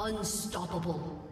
Unstoppable.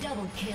Double kill.